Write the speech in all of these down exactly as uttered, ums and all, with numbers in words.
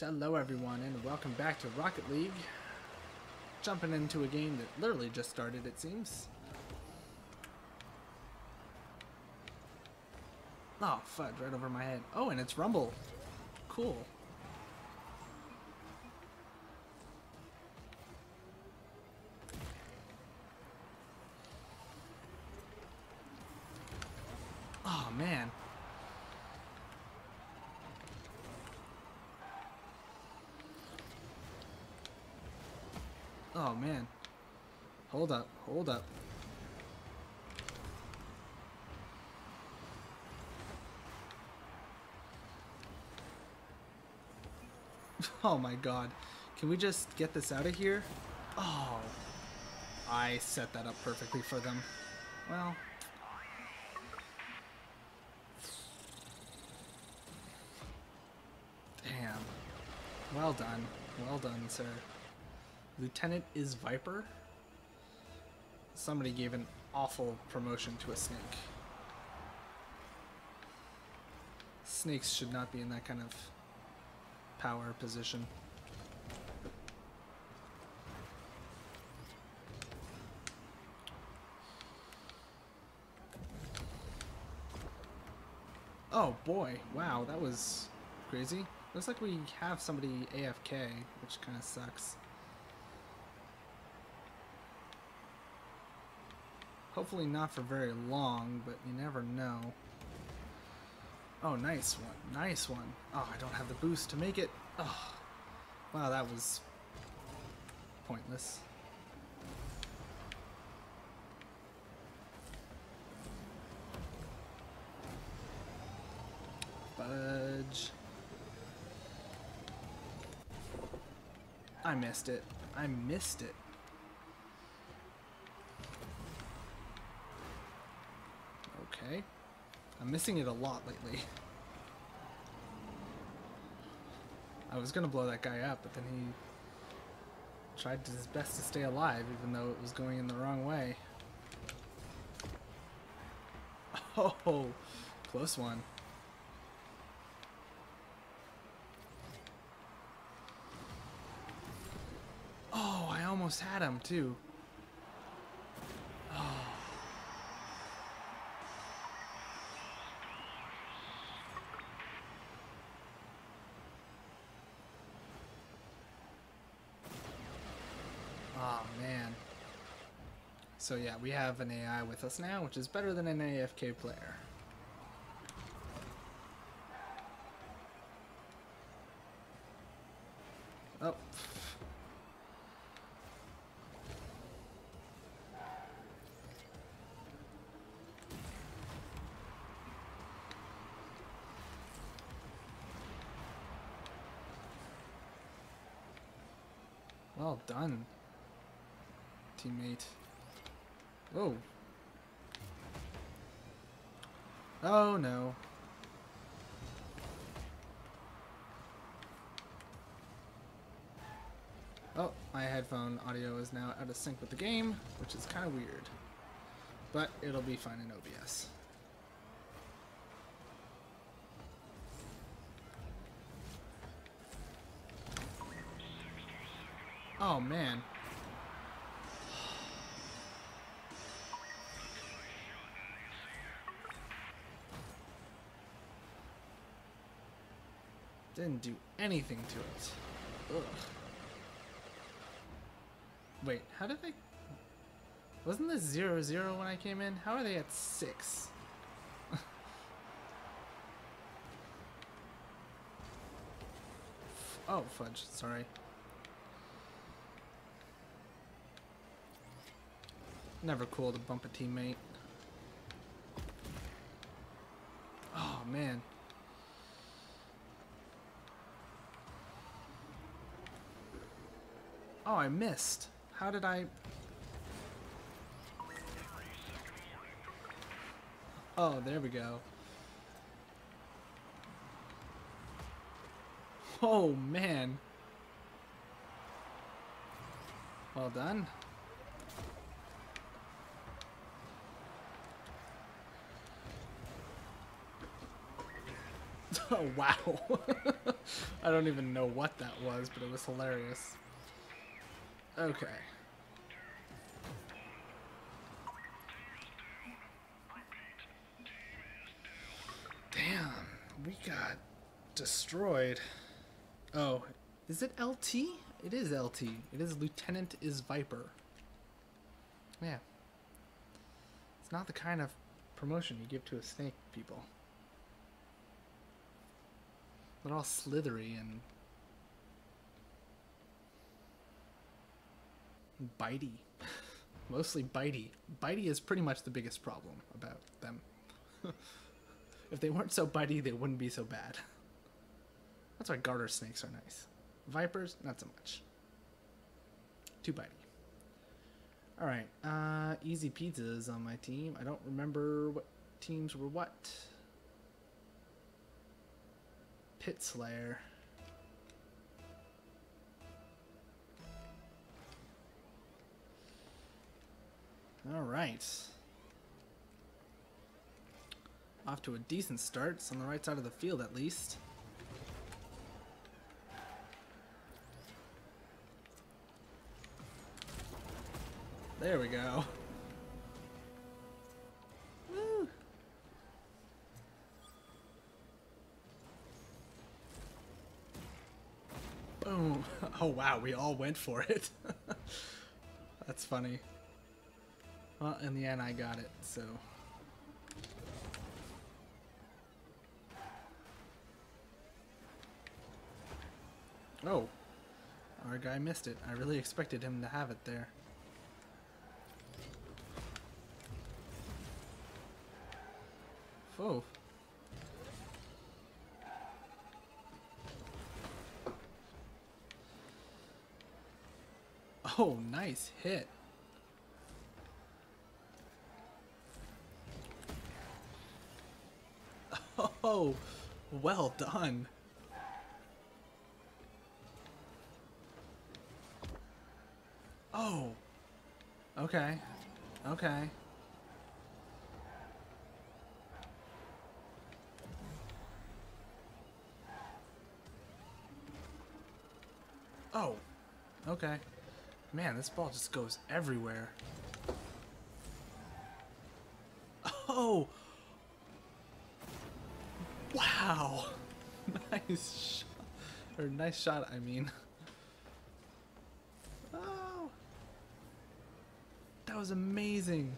Hello everyone and welcome back to Rocket League. Jumping into a game that literally just started, it seems. Oh fudge, right over my head. Oh, and it's Rumble. Cool. Oh man. Oh man. Hold up, hold up. Oh my god. Can we just get this out of here? Oh. I set that up perfectly for them. Well. Damn. Well done. Well done, sir. Lieutenant is Viper? Somebody gave an awful promotion to a snake. Snakes should not be in that kind of power position. Oh boy, wow, that was crazy. Looks like we have somebody A F K, which kind of sucks. Hopefully not for very long, but you never know. Oh, nice one. Nice one. Oh, I don't have the boost to make it. Oh, wow, that was pointless. Fudge. I missed it. I missed it. Okay. I'm missing it a lot lately. I was gonna blow that guy up, but then he tried his best to stay alive, even though it was going in the wrong way. Oh, close one. Oh, I almost had him too. Oh man. So yeah, we have an A I with us now, which is better than an A F K player. Oh. Well done. Teammate. Oh. Oh no. Oh, my headphone audio is now out of sync with the game, which is kind of weird. But it'll be fine in O B S. Oh man. Didn't do anything to it. Ugh. Wait, how did they... Wasn't this zero zero when I came in? How are they at six? Oh, fudge. Sorry. Never cool to bump a teammate. Oh, man. Oh, I missed. How did I... Oh, there we go. Oh, man. Well done. Oh, wow. I don't even know what that was, but it was hilarious. Okay. Damn, we got destroyed. Oh, is it L T? It is L T. It is Lieutenant is Viper. Yeah. It's not the kind of promotion you give to a snake, people. They're all slithery and bitey. Mostly bitey. Bitey is pretty much the biggest problem about them. If they weren't so bitey, they wouldn't be so bad. That's why garter snakes are nice. Vipers, not so much. Too bitey. Alright, uh, Easy Pizza is on my team. I don't remember what teams were what. Pit Slayer. Alright. Off to a decent start. It's on the right side of the field at least. There we go. Woo. Boom. Oh wow, we all went for it. That's funny. Well, in the end I got it, so. Oh. Our guy missed it. I really expected him to have it there. Oh. Oh, nice hit. Oh, well done. Oh. Okay. Okay. Oh, okay. Man, this ball just goes everywhere. Oh! Wow! Nice shot. Or nice shot, I mean. Oh! That was amazing!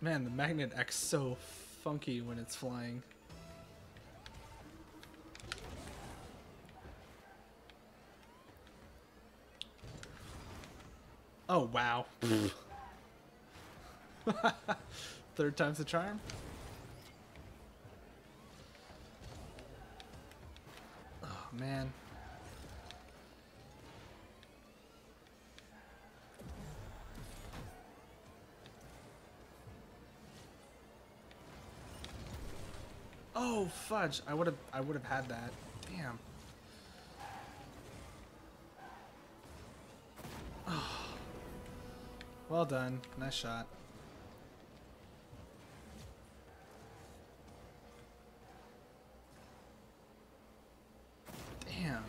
Man, the magnet acts so funky when it's flying. Oh, wow. Third time's the charm. Oh, man. Oh, fudge. I would have I would have had that. Damn. Well done. Nice shot. Damn, man.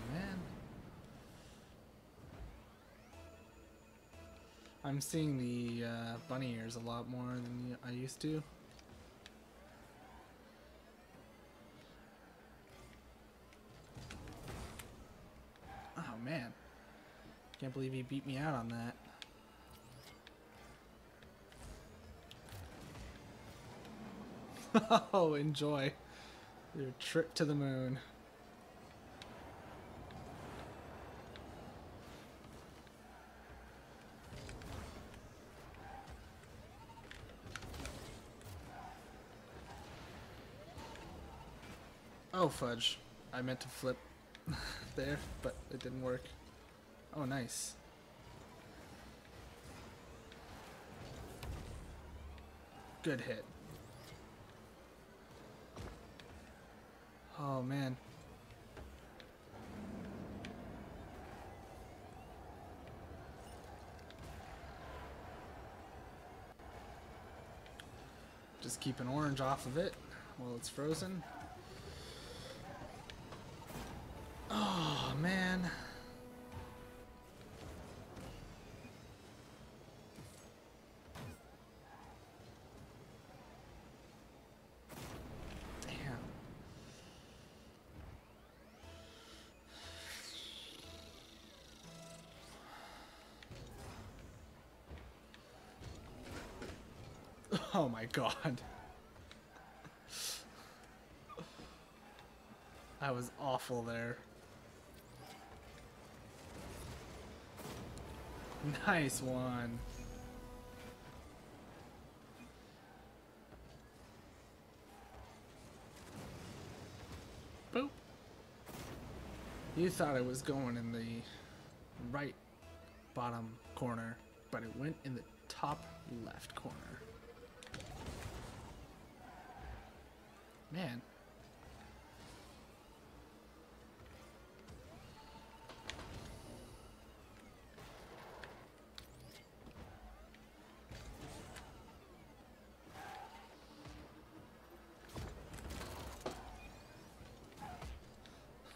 I'm seeing the uh, bunny ears a lot more than I used to. Oh, man. Can't believe he beat me out on that. Oh, enjoy your trip to the moon. Oh, fudge. I meant to flip there, but it didn't work. Oh, nice. Good hit. Oh, man. Just keep an orange off of it while it's frozen. Oh, man. Oh my god. I was awful there. Nice one. Boop. You thought it was going in the right bottom corner, but it went in the top left corner. Man.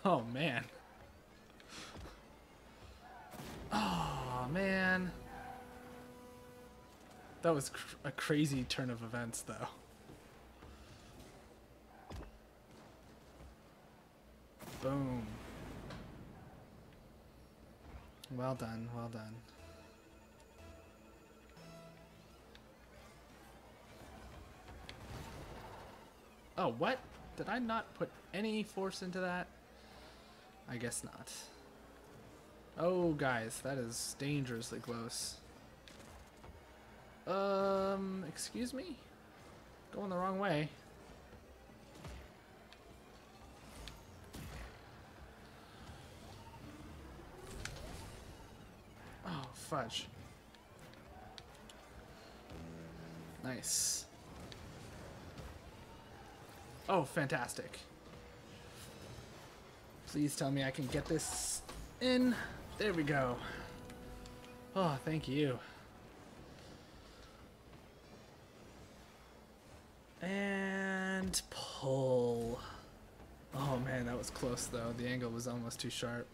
Oh, man. Oh, man. That was cr- a crazy turn of events, though. Boom. Well done, well done. Oh, what? Did I not put any force into that? I guess not. Oh, guys, that is dangerously close. Um, excuse me? Going the wrong way. Fudge. Nice. Oh, fantastic. Please tell me I can get this in. There we go. Oh, thank you. And pull. Oh man, that was close though. The angle was almost too sharp.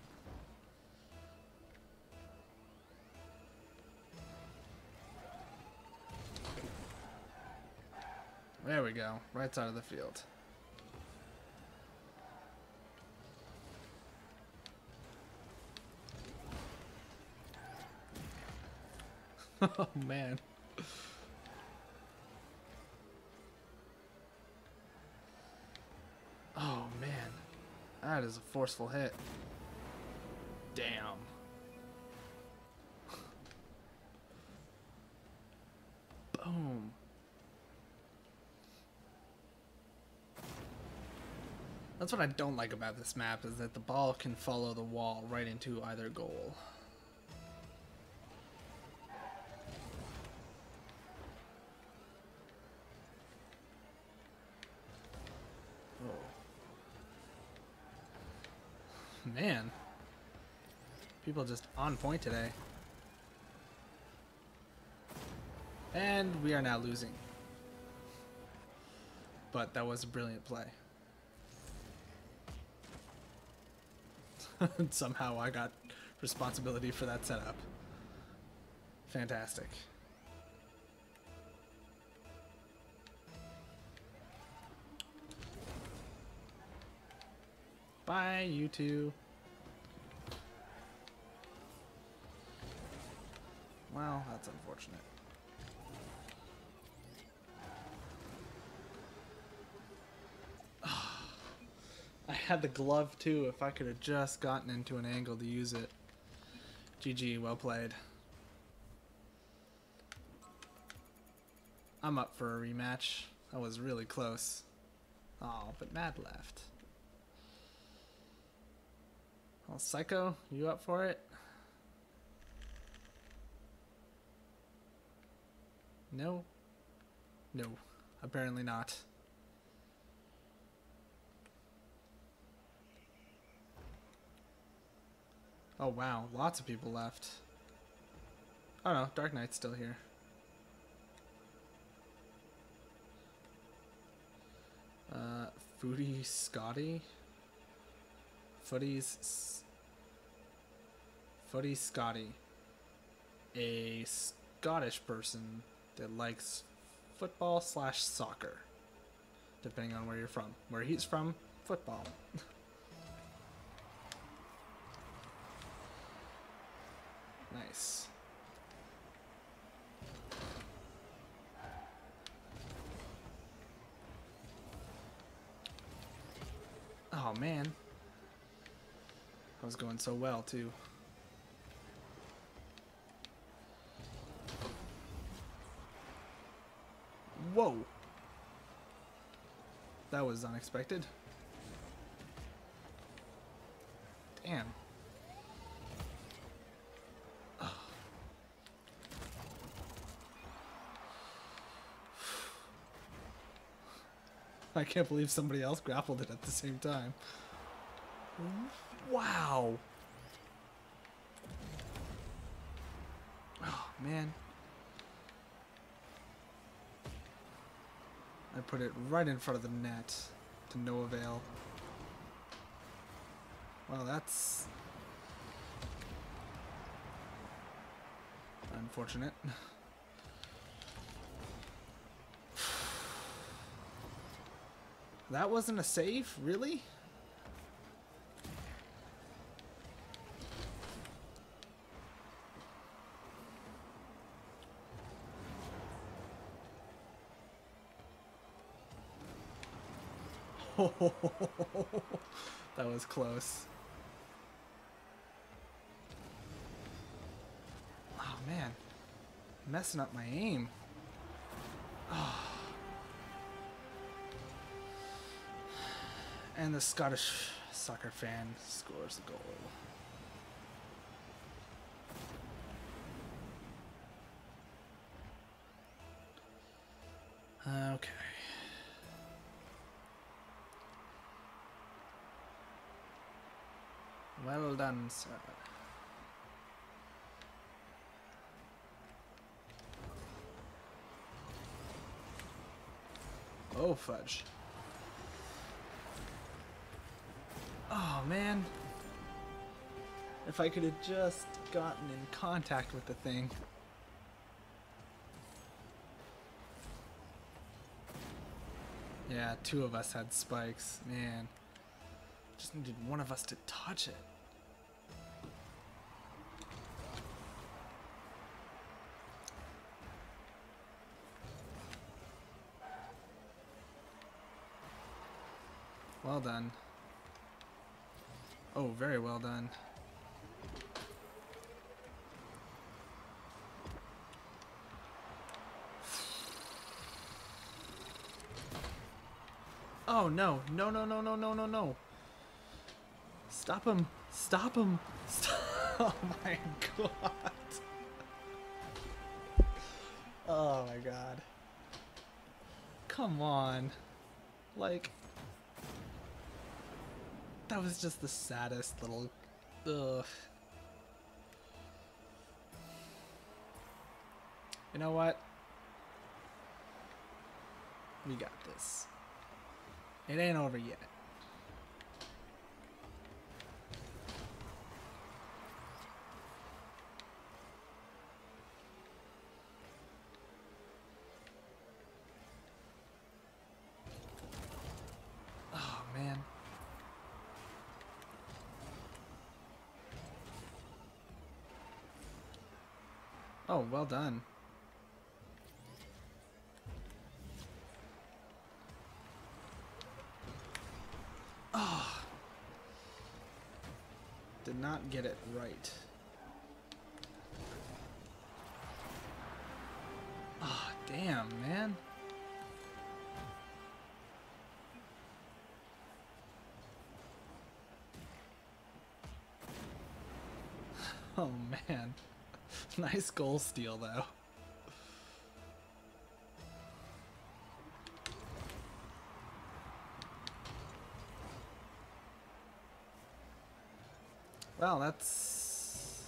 There we go, right side of the field. Oh, man. Oh, man. That is a forceful hit. Damn. Boom. That's what I don't like about this map, is that the ball can follow the wall right into either goal. Oh. Man. People just on point today. And we are now losing. But that was a brilliant play. Somehow I got responsibility for that setup. Fantastic. Bye, you two. Well, that's unfortunate. I had the glove too, if I could have just gotten into an angle to use it. G G, well played. I'm up for a rematch. That was really close. Oh, but Mad left. Well, Psycho, you up for it? No? No, apparently not. Oh wow, lots of people left. Oh no, Dark Knight's still here. Footy Scotty? Footy's... Footy Scotty. A Scottish person that likes football slash soccer. Depending on where you're from. Where he's from, football. Nice. Oh man. I was going so well too. Whoa. That was unexpected. Damn. Ugh. I can't believe somebody else grappled it at the same time. Wow. Oh, man. I put it right in front of the net to no avail. Well, that's unfortunate. That wasn't a save, really? That was close. Oh man, I'm messing up my aim. Oh. And the Scottish soccer fan scores the goal. Okay. Well done, sir. Oh, fudge. Oh, man. If I could have just gotten in contact with the thing. Yeah, two of us had spikes, man. Just needed one of us to touch it. Well done. Oh, very well done. Oh no, no, no, no, no, no, no, no. Stop him. Stop him. Stop. Oh my god. Oh my god. Come on. Like... That was just the saddest little... Ugh. You know what? We got this. It ain't over yet. Oh, well done. Oh. Did not get it right. Oh, damn, man. Oh, man. Nice goal steal, though. Well, that's...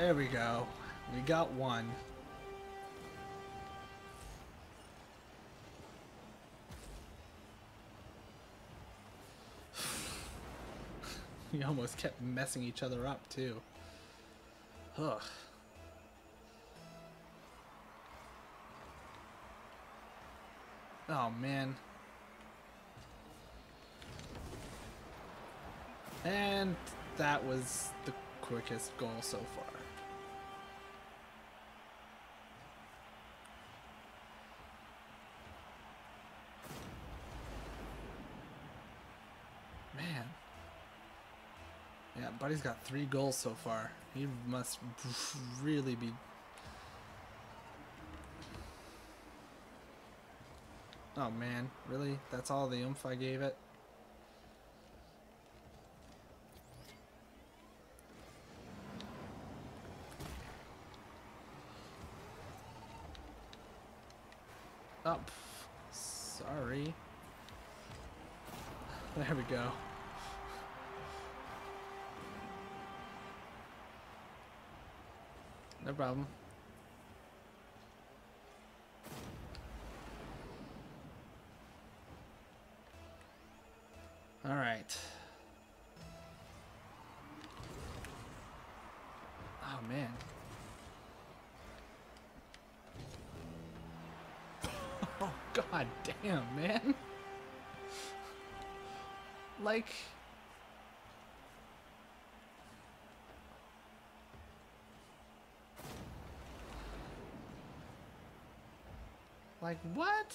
There we go. We got one. We almost kept messing each other up, too. Ugh. Oh, man. And that was the quickest goal so far. Man. Yeah, Buddy's got three goals so far. He must really be... Oh, man. Really? That's all the oomph I gave it? Oh, sorry. There we go. No problem. All right. Oh, man. Oh, god damn, man. Like... Like, what?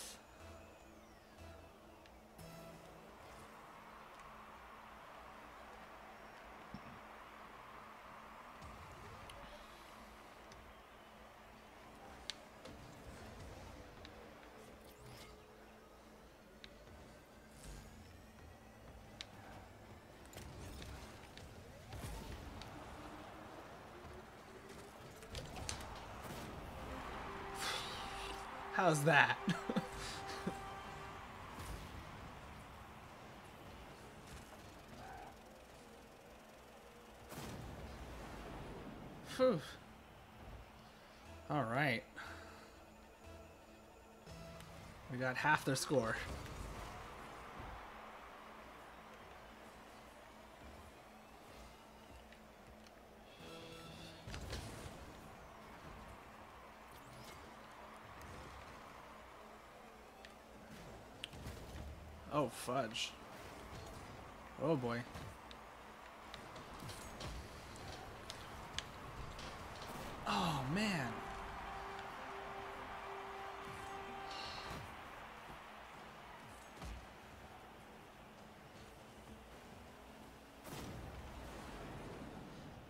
How's that? Phew. All right. We got half their score. Oh, fudge. Oh, boy. Oh, man.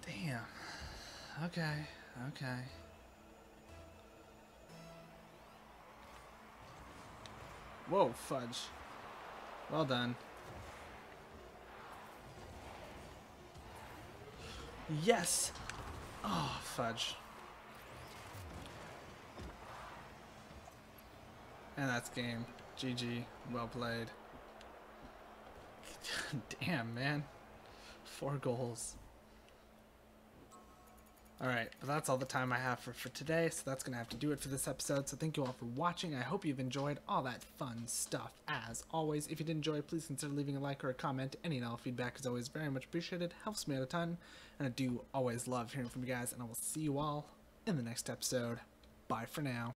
Damn. Okay, okay. Whoa, fudge. Well done. Yes! Oh, fudge. And that's game. G G. Well played. Damn, man. Four goals. Alright, but that's all the time I have for, for today, so that's going to have to do it for this episode. So thank you all for watching. I hope you've enjoyed all that fun stuff, as always. If you did enjoy, please consider leaving a like or a comment. Any and all feedback is always very much appreciated. Helps me out a ton, and I do always love hearing from you guys, and I will see you all in the next episode. Bye for now.